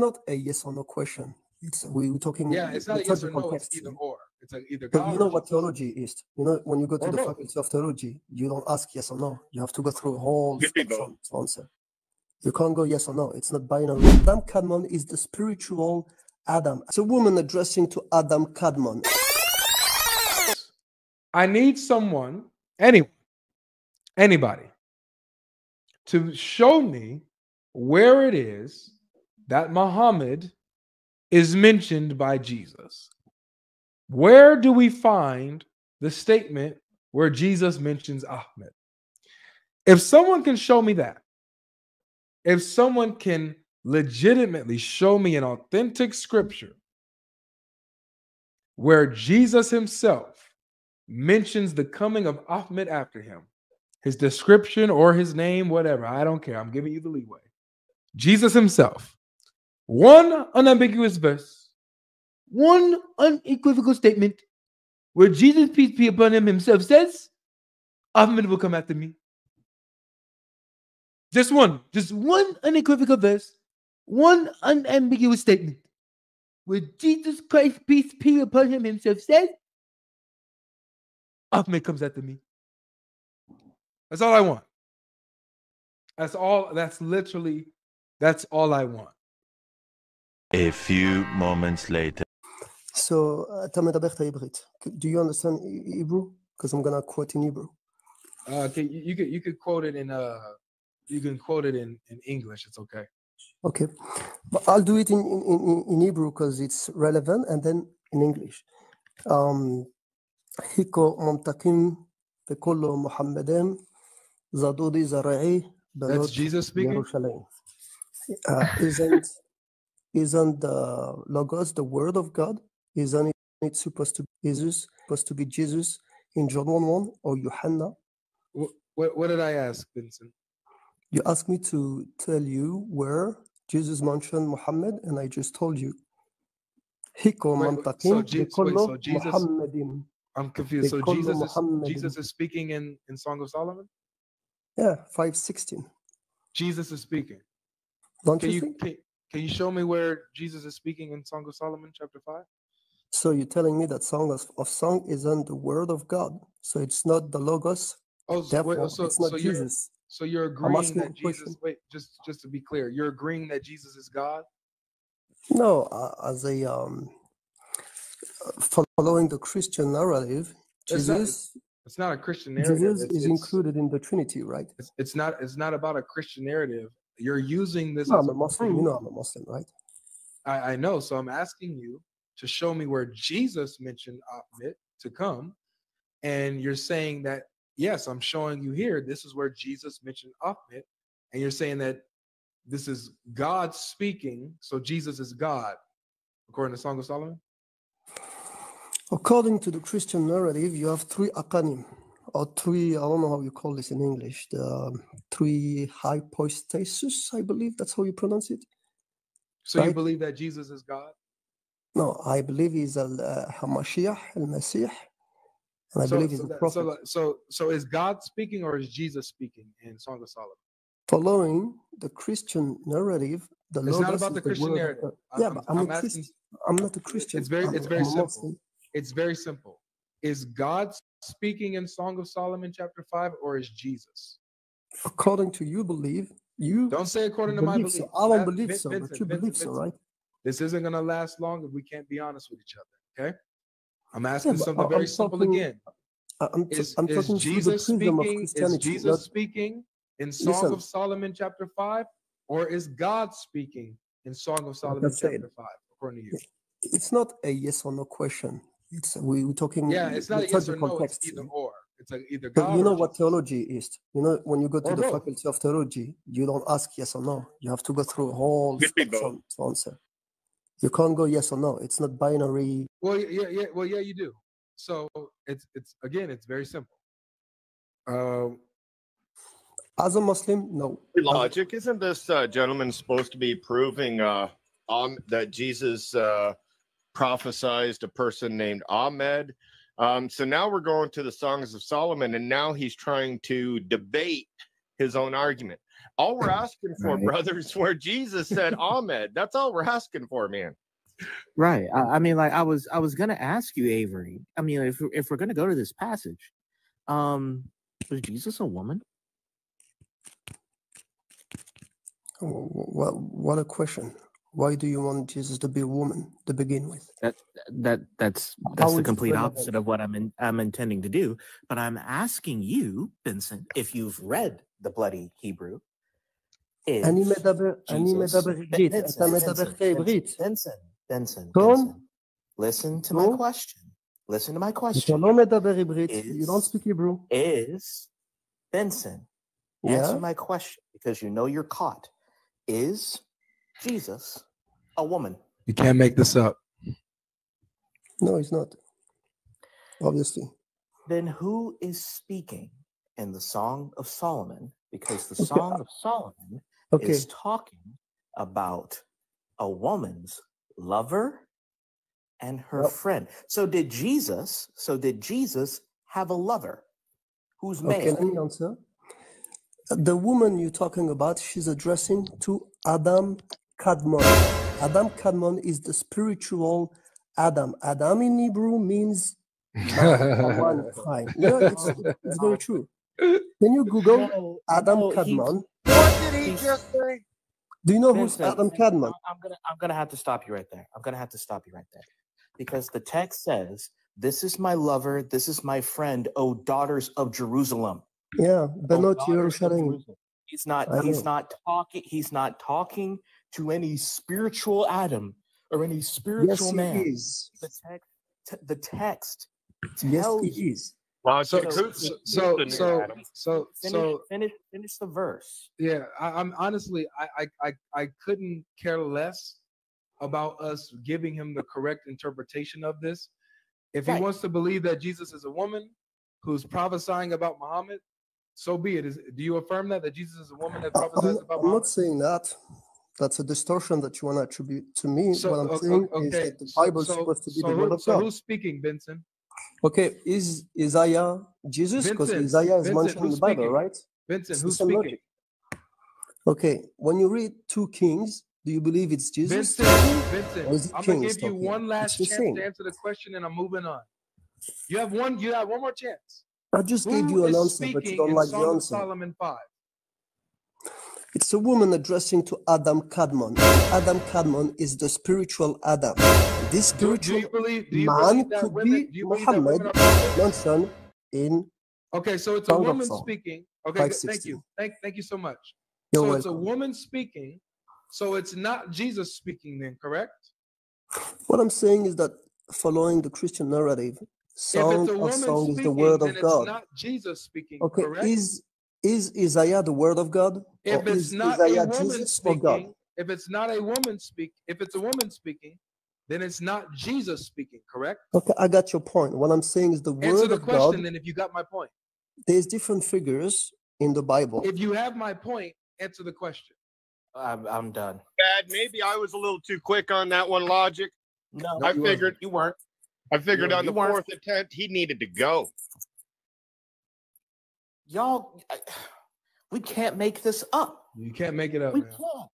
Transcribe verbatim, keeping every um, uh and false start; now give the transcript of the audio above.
not a yes or no question. It's, we were talking. Yeah, it's not a yes or no. It's either or. It's an either. But you know what theology is. You know, when you go to the faculty of theology, you don't ask yes or no. You have to go through a whole spectrum to answer. You can't go yes or no. It's not binary. Adam Kadmon is the spiritual Adam. It's a woman addressing to Adam Kadmon. I need someone, anyone, anybody, to show me where it is that Muhammad is mentioned by Jesus. Where do we find the statement where Jesus mentions Ahmed? If someone can show me that, if someone can legitimately show me an authentic scripture where Jesus himself mentions the coming of Ahmed after him, his description or his name, whatever, I don't care. I'm giving you the leeway. Jesus himself. One unambiguous verse, one unequivocal statement where Jesus, peace be upon him, himself says, Ahmed will come after me. Just one, just one unequivocal verse, one unambiguous statement where Jesus Christ, peace be upon him, himself says, Ahmed comes after me. That's all I want. That's all, that's literally, that's all I want. A few moments later. So, do you understand Hebrew? Because I'm gonna quote in Hebrew. Uh, okay, you, you could you could quote it in uh, you can quote it in, in English. It's okay. Okay, but I'll do it in in, in Hebrew because it's relevant, and then in English. Um, Hiko Montakim Pekolo Muhammaden Zadudi Zarai. That's Jesus speaking. Uh, isn't. Isn't the Logos the Word of God? Isn't it, it supposed to be Jesus? Supposed to be Jesus in John one one or Yuhanna? What, what did I ask, Vincent? You asked me to tell you where Jesus mentioned Muhammad, and I just told you. Hiko mantakin dekolo Muhammadin. I'm confused. So Jesus is, Jesus is speaking in in Song of Solomon. Yeah, five sixteen. Jesus is speaking. Don't can you think? Can, Can you show me where Jesus is speaking in Song of Solomon, chapter five? So you're telling me that Song of, of Song isn't the Word of God, so it's not the Logos. Oh, so, wait, so it's not so Jesus. You're, so you're agreeing that Jesus. Wait, just just to be clear, you're agreeing that Jesus is God. No, uh, as a um, following the Christian narrative, it's Jesus. Not, it's not a Christian narrative. Jesus it's, is it's, included in the Trinity, right? It's, it's not. It's not about a Christian narrative. You're using this. No, as I'm a Muslim. You know I'm a Muslim, right? I, I know. So I'm asking you to show me where Jesus mentioned Ahmed to come. And you're saying that, yes, I'm showing you here. This is where Jesus mentioned Ahmed. And you're saying that this is God speaking. So Jesus is God, according to Song of Solomon? According to the Christian narrative, you have three akanim. Or three, I don't know how you call this in English, the three hypostasis, I believe that's how you pronounce it. So right? You believe that Jesus is God? No, I believe he's al-Mashiach, al-Masih, and I so, believe he's so the prophet. So, so, so is God speaking or is Jesus speaking in Song of Solomon? Following the Christian narrative, the Logos. It's not about the Christian narrative. Yeah, but I'm not a Christian. It's very, it's very simple. It's very simple. Is God speaking in Song of Solomon chapter five, or is Jesus? According to you believe, you don't say according to my belief. So. I don't believe so, Vincent, but you Vincent, believe Vincent. So, right? This isn't going to last long if we can't be honest with each other. Okay, I'm asking yeah, something I'm very talking, simple again. I'm, is, I'm is Jesus speaking? Is Jesus not, speaking in Song listen. of Solomon chapter five, or is God speaking in Song of Solomon That's chapter it. five? According to you, it's not a yes or no question. It's, we were talking. Yeah, it's not a yes or no. It's either or. It's like either. God but you know what theology is. You know, when you go to the both. faculty of theology, you don't ask yes or no. You have to go through a whole spectrum to answer. You can't go yes or no. It's not binary. Well, yeah, yeah. Well, yeah, you do. So it's it's again, it's very simple. Uh, As a Muslim, no logic. Isn't this uh, gentleman supposed to be proving uh, on that Jesus? Uh, prophesized a person named Ahmed. Um, so now we're going to the Songs of Solomon, and now he's trying to debate his own argument. All we're asking for, right, brothers, where Jesus said, Ahmed, that's all we're asking for, man. Right. I, I mean, like I was, I was going to ask you, Avery, I mean, if, if we're going to go to this passage, um, was Jesus a woman? Oh, what, what a question. Why do you want Jesus to be a woman to begin with? That that that's that's How the complete opposite of what I'm in, I'm intending to do. But I'm asking you, Benson, if you've read the bloody Hebrew. Benson, Benson, Benson, Benson. Listen to my question. Listen to my question. Is, you don't speak Hebrew. Is Benson? Yeah. Answer my question, because you know you're caught. Is Jesus a woman? You can't make this up. No, he's not. Obviously. Then who is speaking in the Song of Solomon? Because the Song okay. of Solomon okay. is talking about a woman's lover and her yep. friend. So did Jesus, so did Jesus have a lover who's male? Okay, let me answer. The woman you're talking about, she's addressing to Adam Kadmon. Adam Kadmon is the spiritual Adam. Adam in Hebrew means one time. No, it's, it's very true. Can you Google no, Adam no, Kadmon? He, what did he just say? Do you know who's Vincent, Adam Kadmon? I'm gonna, I'm gonna have to stop you right there. I'm gonna have to stop you right there, because the text says, "This is my lover. This is my friend. O daughters of Jerusalem." Yeah, but oh, not Jerusalem. He's not. He's not talking. He's not talking to any spiritual Adam or any spiritual yes, man. Is. The text. The text. Tells yes, he is. Well, so, so, so, so, so, so, so finish, finish, finish the verse. Yeah, I, I'm honestly, I, I, I couldn't care less about us giving him the correct interpretation of this. If right. he wants to believe that Jesus is a woman who's prophesying about Muhammad, so be it. Is, do you affirm that that Jesus is a woman that prophesies I'm, about? I'm Muhammad? Not saying that. That's a distortion that you want to attribute to me. So, what I'm okay, saying okay. is that the Bible is so, supposed to be so the who, word of so God. So who's speaking, Benson? Okay, is Isaiah Jesus? Because Isaiah is Vincent, mentioned in the Bible, speaking? Right? Vincent, who's speaking? Logic. Okay, when you read two Kings, do you believe it's Jesus? Vincent, Vincent, I'm going to give you one last chance saying. to answer the question, and I'm moving on. You have one. You have one more chance. I just Who gave you an answer, but you don't like the answer. Solomon five. It's a woman addressing to Adam Kadmon. Adam Kadmon is the spiritual Adam. This spiritual do, do believe, man could women, be Muhammad mentioned in Okay, so it's a woman speaking. Okay, thank you. Thank, thank you so much. You're so welcome. It's a woman speaking, so it's not Jesus speaking then, correct? What I'm saying is that following the Christian narrative, Song of Solomon is the word of God. It's not Jesus speaking, okay, correct? Is, Is Isaiah the word of God? If it's not a woman speaking, if it's not a woman speak, if it's a woman speaking, then it's not Jesus speaking, correct? Okay, I got your point. What I'm saying is the word of God. Answer the question then if you got my point. There's different figures in the Bible. If you have my point, answer the question. I'm, I'm done. Bad. Maybe I was a little too quick on that one, Logic. No, I figured you weren't. I figured on the fourth attempt he needed to go. Y'all, we can't make this up. You can't make it up. We man. can't.